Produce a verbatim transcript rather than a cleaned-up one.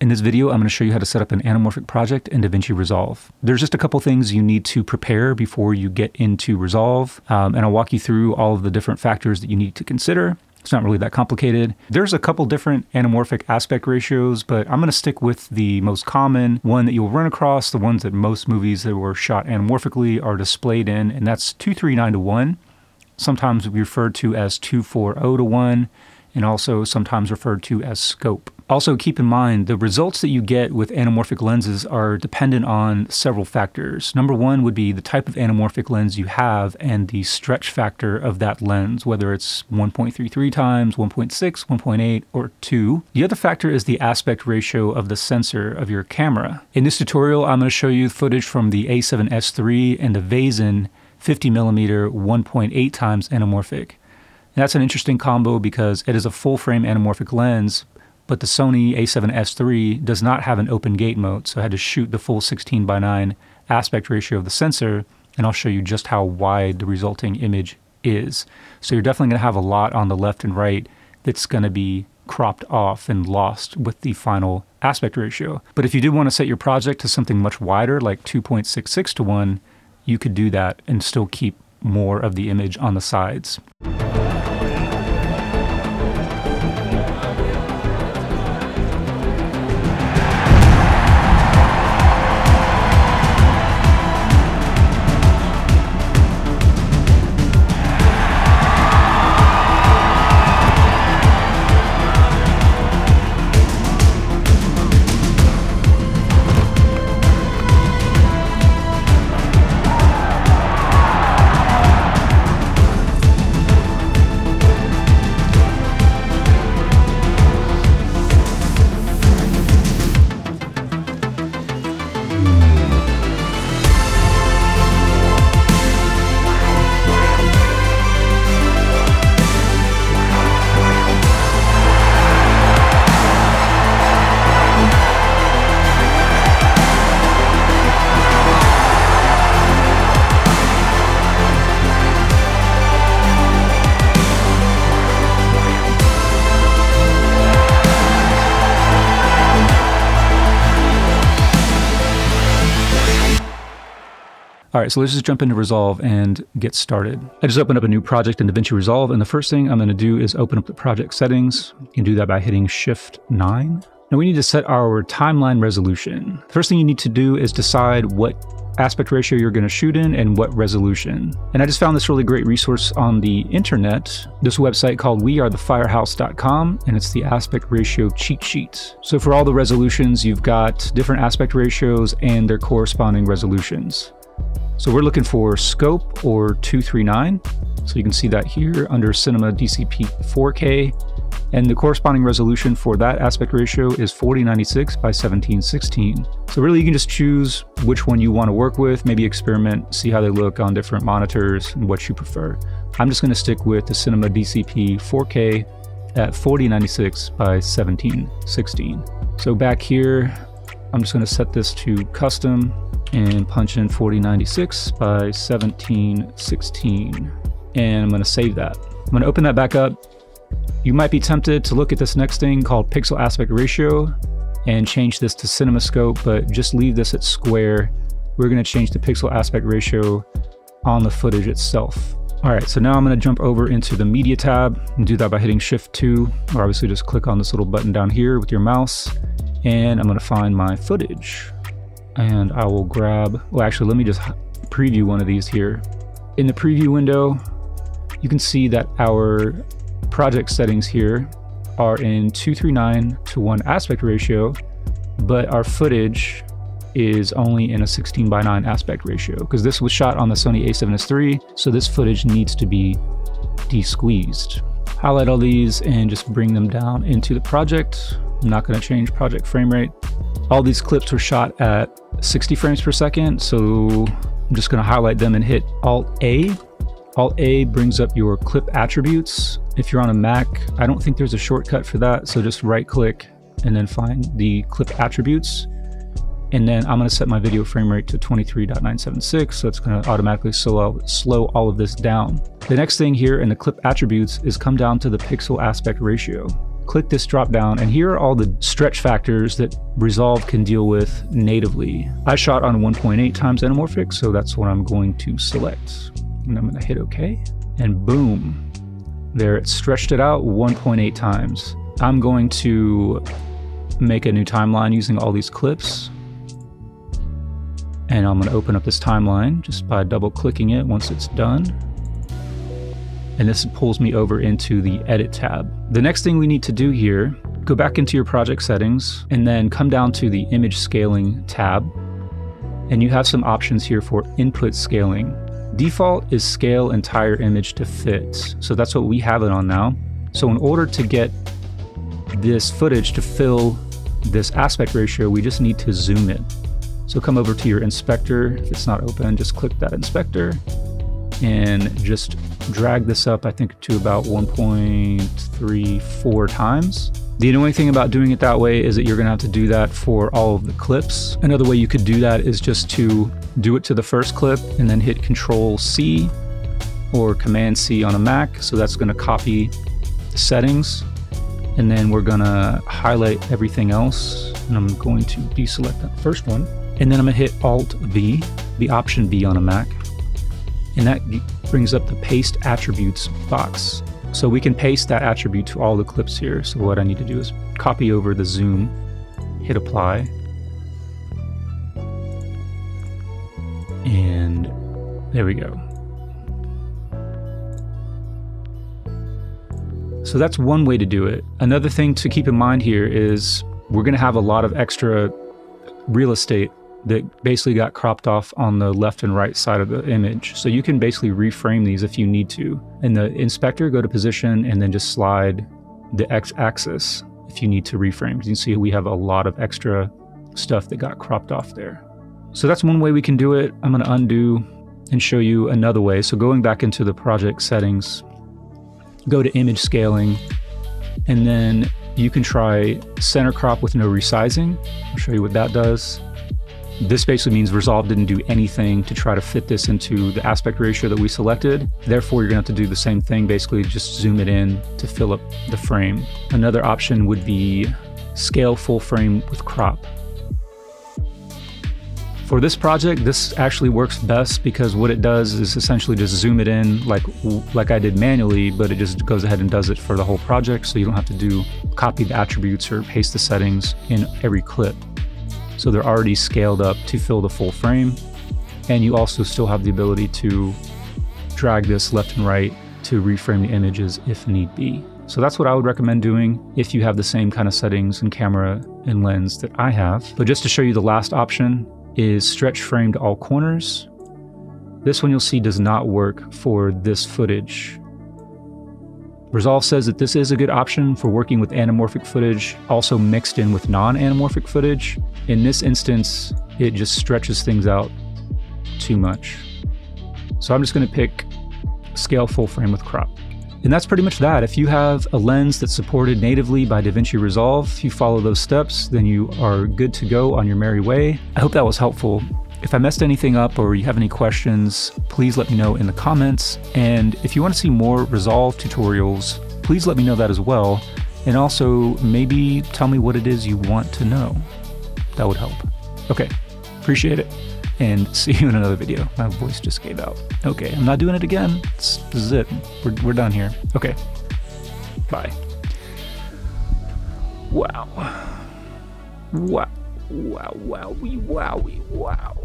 In this video, I'm going to show you how to set up an anamorphic project in DaVinci Resolve. There's just a couple things you need to prepare before you get into Resolve, um, and I'll walk you through all of the different factors that you need to consider. It's not really that complicated. There's a couple different anamorphic aspect ratios, but I'm going to stick with the most common one that you'll run across. The ones that most movies that were shot anamorphically are displayed in, and that's two three nine to one. Sometimes referred to as two forty to one, and also sometimes referred to as scope. Also, keep in mind, the results that you get with anamorphic lenses are dependent on several factors. Number one would be the type of anamorphic lens you have and the stretch factor of that lens, whether it's one point three three times, one point six, one point eight, or two. The other factor is the aspect ratio of the sensor of your camera. In this tutorial, I'm gonna show you footage from the A seven S three and the Vazen fifty millimeter one point eight times anamorphic. And that's an interesting combo because it is a full-frame anamorphic lens, but the Sony A seven S three does not have an open gate mode, so I had to shoot the full sixteen by nine aspect ratio of the sensor, and I'll show you just how wide the resulting image is. So you're definitely gonna have a lot on the left and right that's gonna be cropped off and lost with the final aspect ratio. But if you did wanna set your project to something much wider, like two point six six to one, you could do that and still keep more of the image on the sides. All right, so let's just jump into Resolve and get started. I just opened up a new project in DaVinci Resolve, and the first thing I'm gonna do is open up the project settings. You can do that by hitting Shift nine. Now we need to set our timeline resolution. First thing you need to do is decide what aspect ratio you're gonna shoot in and what resolution. And I just found this really great resource on the internet, this website called we are the firehouse dot com, and it's the aspect ratio cheat sheet. So for all the resolutions, you've got different aspect ratios and their corresponding resolutions. So we're looking for scope or two three nine. So you can see that here under Cinema D C P four K. And the corresponding resolution for that aspect ratio is forty ninety-six by seventeen sixteen. So really you can just choose which one you want to work with, maybe experiment, see how they look on different monitors and what you prefer. I'm just going to stick with the Cinema D C P four K at forty ninety-six by seventeen sixteen. So back here, I'm just going to set this to custom and punch in forty ninety-six by seventeen sixteen, and I'm going to save that. I'm going to open that back up. You might be tempted to look at this next thing called pixel aspect ratio and change this to CinemaScope, but just leave this at square. We're going to change the pixel aspect ratio on the footage itself. All right, so now I'm going to jump over into the media tab and do that by hitting shift two, or obviously just click on this little button down here with your mouse, and I'm going to find my footage. And I will grab, well, actually, let me just preview one of these here. In the preview window, you can see that our project settings here are in two three nine to one aspect ratio, but our footage is only in a sixteen by nine aspect ratio because this was shot on the Sony A seven S three. So this footage needs to be de-squeezed. Highlight all these and just bring them down into the project. I'm not going to change project frame rate. All these clips were shot at sixty frames per second, so I'm just going to highlight them and hit Alt A. Alt A brings up your clip attributes. If you're on a Mac, I don't think there's a shortcut for that, so just right-click and then find the clip attributes. And then I'm going to set my video frame rate to twenty-three point nine seven six, so it's going to automatically slow, slow all of this down. The next thing here in the clip attributes is come down to the pixel aspect ratio. click this drop down, and here are all the stretch factors that Resolve can deal with natively. I shot on one point eight times anamorphic, so that's what I'm going to select. And I'm gonna hit okay, and boom. There, it stretched it out one point eight times. I'm going to make a new timeline using all these clips. And I'm gonna open up this timeline just by double clicking it once it's done. And this pulls me over into the edit tab. The next thing we need to do here, go back into your project settings and then come down to the image scaling tab. And you have some options here for input scaling. Default is scale entire image to fit. So that's what we have it on now. So in order to get this footage to fill this aspect ratio, we just need to zoom it. So come over to your inspector. If it's not open, just click that inspector and just drag this up, I think, to about one point three four times. The annoying thing about doing it that way is that you're gonna have to do that for all of the clips. Another way you could do that is just to do it to the first clip and then hit Control C or Command C on a Mac. So that's gonna copy the settings, and then we're gonna highlight everything else. And I'm going to deselect that first one, and then I'm gonna hit Alt V, the Option V on a Mac. And that brings up the Paste Attributes box. So we can paste that attribute to all the clips here. So what I need to do is copy over the zoom, hit apply, and there we go. So that's one way to do it. Another thing to keep in mind here is we're gonna have a lot of extra real estate that basically got cropped off on the left and right side of the image. So you can basically reframe these if you need to. In the inspector, go to position and then just slide the X-axis if you need to reframe. You can see we have a lot of extra stuff that got cropped off there. So that's one way we can do it. I'm gonna undo and show you another way. So going back into the project settings, go to image scaling, and then you can try center crop with no resizing. I'll show you what that does. This basically means Resolve didn't do anything to try to fit this into the aspect ratio that we selected. Therefore, you're gonna have to do the same thing, basically just zoom it in to fill up the frame. Another option would be scale full frame with crop. For this project, this actually works best because what it does is essentially just zoom it in like, like I did manually, but it just goes ahead and does it for the whole project. So you don't have to do copy the attributes or paste the settings in every clip. So they're already scaled up to fill the full frame. And you also still have the ability to drag this left and right to reframe the images if need be. So that's what I would recommend doing if you have the same kind of settings and camera and lens that I have. But just to show you, the last option is stretch frame to all corners. This one you'll see does not work for this footage. Resolve says that this is a good option for working with anamorphic footage, also mixed in with non-anamorphic footage. In this instance, it just stretches things out too much. So I'm just gonna pick scale full frame with crop. And that's pretty much that. If you have a lens that's supported natively by DaVinci Resolve, if you follow those steps, then you are good to go on your merry way. I hope that was helpful. If I messed anything up or you have any questions, please let me know in the comments. And if you want to see more Resolve tutorials, please let me know that as well. And also maybe tell me what it is you want to know. That would help. Okay, appreciate it. And see you in another video. My voice just gave out. Okay, I'm not doing it again. This is it. We're, we're done here. Okay, bye. Wow. Wow. Wow, wowie, wowie, wow.